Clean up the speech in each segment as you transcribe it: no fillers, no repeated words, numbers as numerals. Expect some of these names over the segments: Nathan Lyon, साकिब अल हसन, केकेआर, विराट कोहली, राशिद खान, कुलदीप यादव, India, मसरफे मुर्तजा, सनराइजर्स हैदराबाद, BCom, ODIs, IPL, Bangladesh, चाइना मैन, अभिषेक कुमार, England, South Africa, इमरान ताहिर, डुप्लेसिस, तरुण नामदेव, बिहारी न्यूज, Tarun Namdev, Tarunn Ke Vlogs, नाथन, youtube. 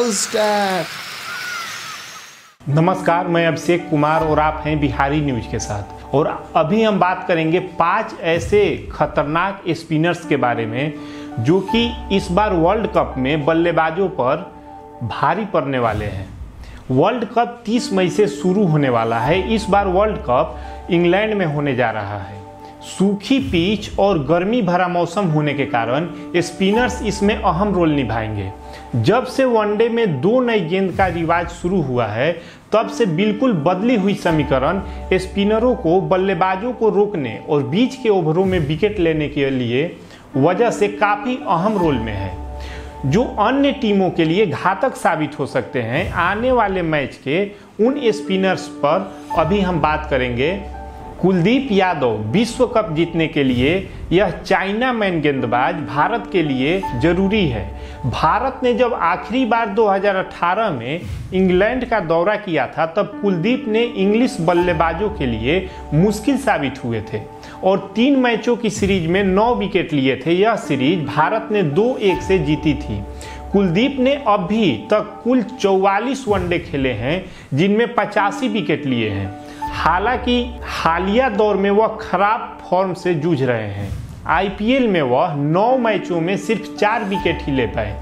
Foul step. नमस्कार, मैं अभिषेक कुमार और आप हैं बिहारी न्यूज के साथ। और अभी हम बात करेंगे 5 ऐसे खतरनाक स्पिनर्स के बारे में जो कि इस बार वर्ल्ड कप में बल्लेबाजों पर भारी पड़ने वाले हैं। वर्ल्ड कप 30 मई से शुरू होने वाला है। इस बार वर्ल्ड कप इंग्लैंड में होने जा रहा है। सूखी पिच और गर्मी भरा मौसम होने के कारण स्पिनर्स इसमें अहम रोल निभाएंगे। जब से वनडे में 2 नई गेंद का रिवाज शुरू हुआ है, तब से बिल्कुल बदली हुई समीकरण स्पिनरों को बल्लेबाजों को रोकने और बीच के ओवरों में विकेट लेने के लिए वजह से काफ़ी अहम रोल में है, जो अन्य टीमों के लिए घातक साबित हो सकते हैं। आने वाले मैच के उन स्पिनर्स पर अभी हम बात करेंगे। कुलदीप यादव विश्व कप जीतने के लिए यह चाइना मैन गेंदबाज भारत के लिए जरूरी है। भारत ने जब आखिरी बार 2018 में इंग्लैंड का दौरा किया था, तब कुलदीप ने इंग्लिश बल्लेबाजों के लिए मुश्किल साबित हुए थे और 3 मैचों की सीरीज में 9 विकेट लिए थे। यह सीरीज भारत ने 2-1 से जीती थी। कुलदीप ने अभी तक कुल 44 वनडे खेले हैं, जिनमें 85 विकेट लिए हैं। हालांकि हालिया दौर में वह खराब फॉर्म से जूझ रहे हैं। IPL में वह 9 मैचों में सिर्फ 4 विकेट ही ले पाए।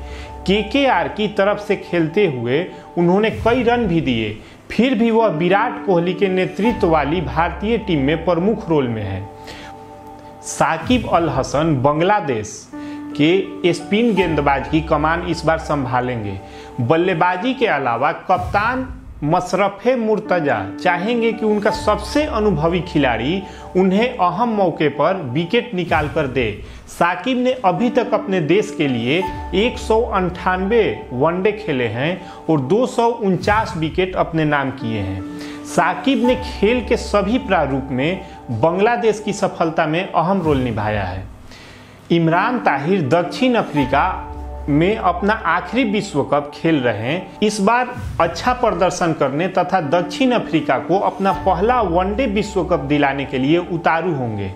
केकेआर की तरफ से खेलते हुए उन्होंने कई रन भी दिए, फिर भी वह विराट कोहली के नेतृत्व वाली भारतीय टीम में प्रमुख रोल में है। साकिब अल हसन बांग्लादेश के स्पिन गेंदबाज की कमान इस बार संभालेंगे। बल्लेबाजी के अलावा कप्तान मसरफे मुर्तजा चाहेंगे कि उनका सबसे अनुभवी खिलाड़ी उन्हें अहम मौके पर विकेट निकाल कर दे। साकिब ने अभी तक अपने देश के लिए 198 वनडे खेले हैं और 249 विकेट अपने नाम किए हैं। साकिब ने खेल के सभी प्रारूप में बांग्लादेश की सफलता में अहम रोल निभाया है। इमरान ताहिर दक्षिण अफ्रीका में अपना आखिरी विश्व कप खेल रहे हैं। इस बार अच्छा प्रदर्शन करने तथा दक्षिण अफ्रीका को अपना पहला वनडे विश्व कप दिलाने के लिए उतारू होंगे।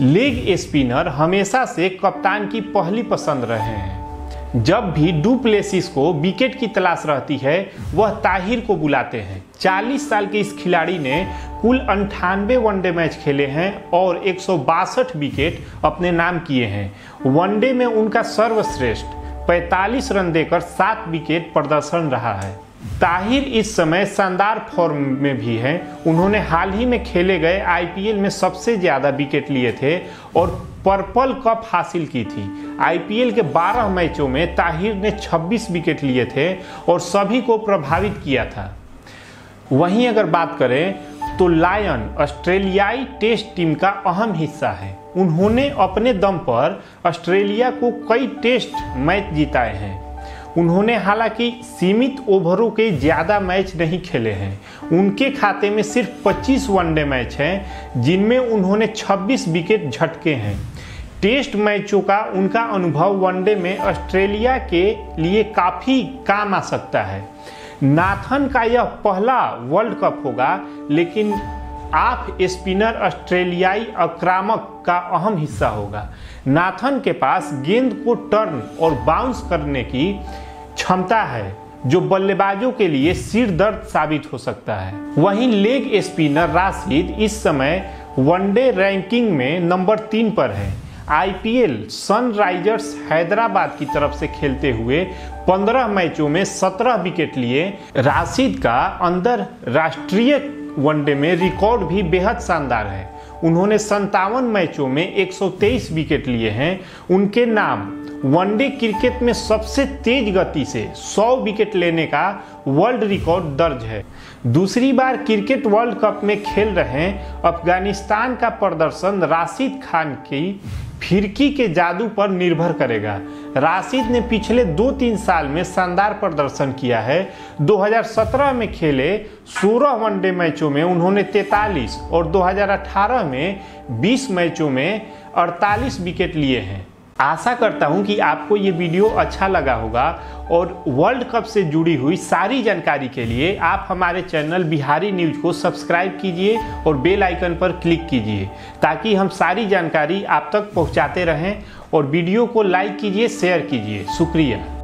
लेग स्पिनर हमेशा से कप्तान की पहली पसंद रहे हैं। जब भी डुप्लेसिस को विकेट की तलाश रहती है, वह ताहिर को बुलाते हैं। 40 साल के इस खिलाड़ी ने कुल 98 वनडे मैच खेले हैं और 162 विकेट अपने नाम किए हैं। वनडे में उनका सर्वश्रेष्ठ 45 रन देकर 7 विकेट प्रदर्शन रहा है। ताहिर इस समय शानदार फॉर्म में भी हैं। उन्होंने हाल ही में खेले गए IPL में सबसे ज़्यादा विकेट लिए थे और पर्पल कप हासिल की थी। IPL के 12 मैचों में ताहिर ने 26 विकेट लिए थे और सभी को प्रभावित किया था। वहीं अगर बात करें तो लायन ऑस्ट्रेलियाई टेस्ट टीम का अहम हिस्सा है। उन्होंने अपने दम पर ऑस्ट्रेलिया को कई टेस्ट मैच जिताए हैं। उन्होंने हालांकि सीमित ओवरों के ज़्यादा मैच नहीं खेले हैं। उनके खाते में सिर्फ 25 वनडे मैच हैं, जिनमें उन्होंने 26 विकेट झटके हैं। टेस्ट मैचों का उनका अनुभव वनडे में ऑस्ट्रेलिया के लिए काफ़ी काम आ सकता है। नाथन का यह पहला वर्ल्ड कप होगा, लेकिन आप स्पिनर ऑस्ट्रेलियाई आक्रामक का अहम हिस्सा होगा। नाथन के पास गेंद को टर्न और बाउंस करने की क्षमता है, जो बल्लेबाजों के लिए सिर दर्द साबित हो सकता है। वहीं लेग स्पिनर राशिद इस समय वनडे रैंकिंग में नंबर 3 पर है। IPL सनराइजर्स हैदराबाद की तरफ से खेलते हुए 15 मैचों में 17 विकेट लिए। राशिद का अंतरराष्ट्रीय वनडे में रिकॉर्ड भी बेहद शानदार है। उन्होंने 57 मैचों में 123 विकेट लिए हैं। उनके नाम वनडे क्रिकेट में सबसे तेज गति से 100 विकेट लेने का वर्ल्ड रिकॉर्ड दर्ज है। दूसरी बार क्रिकेट वर्ल्ड कप में खेल रहे अफगानिस्तान का प्रदर्शन राशिद खान की फिरकी के जादू पर निर्भर करेगा। राशिद ने पिछले 2-3 साल में शानदार प्रदर्शन किया है। 2017 में खेले 16 वनडे मैचों में उन्होंने 43 और 2018 में 20 मैचों में 48 विकेट लिए हैं। आशा करता हूं कि आपको ये वीडियो अच्छा लगा होगा और वर्ल्ड कप से जुड़ी हुई सारी जानकारी के लिए आप हमारे चैनल बिहारी न्यूज को सब्सक्राइब कीजिए और बेल आइकन पर क्लिक कीजिए, ताकि हम सारी जानकारी आप तक पहुंचाते रहें। और वीडियो को लाइक कीजिए, शेयर कीजिए। शुक्रिया।